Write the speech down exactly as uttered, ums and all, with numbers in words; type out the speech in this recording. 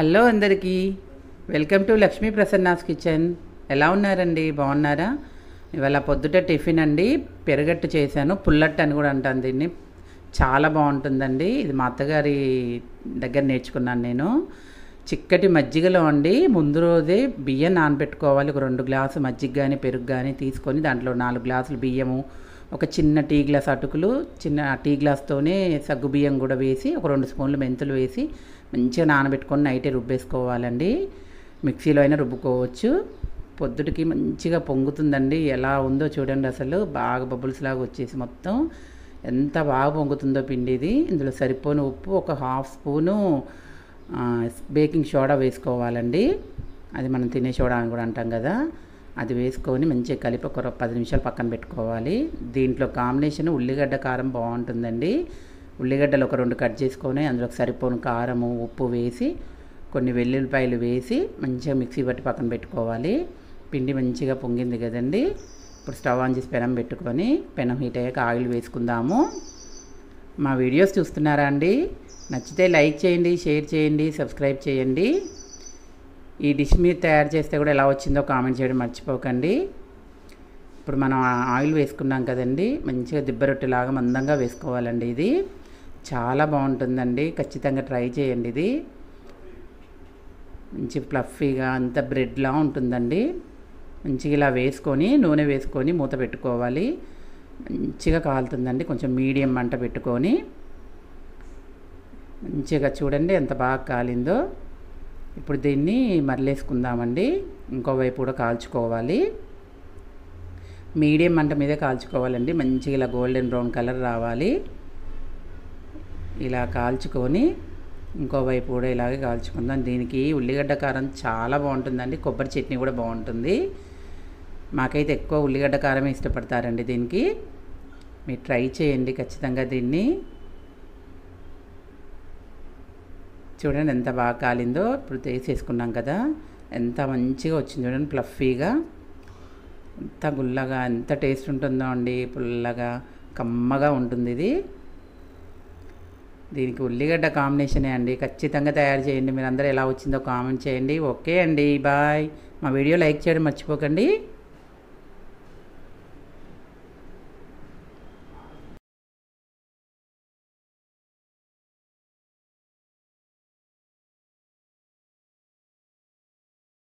Hello అందరికీ welcome to Lakshmi Prasanna's kitchen. ఎలా ఉన్నారండి? బాగున్నారా? ఇవాళ పొద్దుట టిఫిన్ అండి పెరుగట్టు చేశాను. పుల్లట్టు అని కూడా అంటాను దీన్ని. చాలా బాగుంటుందండి. ఇది మా అత్తగారి దగ్గర నేర్చుకున్నాను నేను. చిక్కటి మజ్జిగలో అండి ముందు రోజే బియ్యం నానబెట్టుకోవాలి. ఒక రెండు గ్లాసు మజ్జిగ కానీ పెరుగు కానీ తీసుకొని దాంట్లో నాలుగు గ్లాసులు బియ్యము, ఒక చిన్న టీ గ్లాస్ అటుకులు, చిన్న టీ గ్లాస్తోనే సగ్గు బియ్యం కూడా వేసి ఒక రెండు స్పూన్లు మెంతులు వేసి మంచిగా నానబెట్టుకొని నైటే రుబ్బేసుకోవాలండి. మిక్సీలో అయినా రుబ్బుకోవచ్చు. పొద్దుటికి మంచిగా పొంగుతుందండి. ఎలా ఉందో చూడండి, అసలు బాగా బబుల్స్ లాగా వచ్చేసి మొత్తం ఎంత బాగా పొంగుతుందో పిండి. ఇది ఇందులో సరిపోని ఉప్పు, ఒక హాఫ్ స్పూను బేకింగ్ సోడా వేసుకోవాలండి. అది మనం తినే సోడా అని కూడా అంటాం కదా. అది వేసుకొని మంచిగా కలిపి ఒక పది నిమిషాలు పక్కన పెట్టుకోవాలి. దీంట్లో కాంబినేషన్ ఉల్లిగడ్డ కారం బాగుంటుందండి. ఉల్లిగడ్డలు ఒక రెండు కట్ చేసుకొని అందులోకి సరిపోను కారము ఉప్పు వేసి కొన్ని వెల్లుల్లిపాయలు వేసి మంచిగా మిక్సీ పట్టి పక్కన పెట్టుకోవాలి. పిండి మంచిగా పొంగింది కదండి. ఇప్పుడు స్టవ్ ఆన్ చేసి పెనం పెట్టుకొని పెనం హీట్ అయ్యాక ఆయిల్ వేసుకుందాము. మా వీడియోస్ చూస్తున్నారా అండి? నచ్చితే లైక్ చేయండి, షేర్ చేయండి, సబ్స్క్రైబ్ చేయండి. ఈ డిష్ మీరు తయారు చేస్తే కూడా ఎలా వచ్చిందో కామెంట్ చేయడం మర్చిపోకండి. ఇప్పుడు మనం ఆయిల్ వేసుకున్నాం కదండి, మంచిగా దిబ్బరొట్టెలాగా మందంగా వేసుకోవాలండి. ఇది చాలా బాగుంటుందండి, ఖచ్చితంగా ట్రై చేయండి. ఇది మంచి ఫ్లఫీగా అంత బ్రెడ్లా ఉంటుందండి. మంచిగా ఇలా వేసుకొని నూనె వేసుకొని మూత పెట్టుకోవాలి. మంచిగా కాలుతుందండి. కొంచెం మీడియం మంట పెట్టుకొని మంచిగా చూడండి ఎంత బాగా కాలిందో. ఇప్పుడు దీన్ని మరలేసుకుందామండి. ఇంకోవైపు కూడా కాల్చుకోవాలి. మీడియం మంట మీదే కాల్చుకోవాలండి. మంచిగా ఇలా గోల్డెన్ బ్రౌన్ కలర్ రావాలి. ఇలా కాల్చుకొని ఇంకోవైపు కూడా ఇలాగే కాల్చుకుందాం. దీనికి ఉల్లిగడ్డ కారం చాలా బాగుంటుందండి. కొబ్బరి చట్నీ కూడా బాగుంటుంది. మాకైతే ఎక్కువ ఉల్లిగడ్డ కారమే ఇష్టపడతారండి. దీనికి మీరు ట్రై చేయండి ఖచ్చితంగా. దీన్ని చూడండి ఎంత బాగా కాలిందో. ఇప్పుడు తీసేసుకున్నాం కదా, ఎంత మంచిగా వచ్చింది చూడండి. ఫ్లఫీగా ఎంత గుల్లగా ఎంత టేస్ట్ ఉంటుందో అండి. పుల్లగా కమ్మగా ఉంటుంది ఇది. దీనికి ఉల్లిగడ్డ కాంబినేషనే అండి. ఖచ్చితంగా తయారు చేయండి. మీరందరూ ఎలా వచ్చిందో కామెంట్ చేయండి. ఓకే అండి, బాయ్. మా వీడియో లైక్ చేయడం మర్చిపోకండి.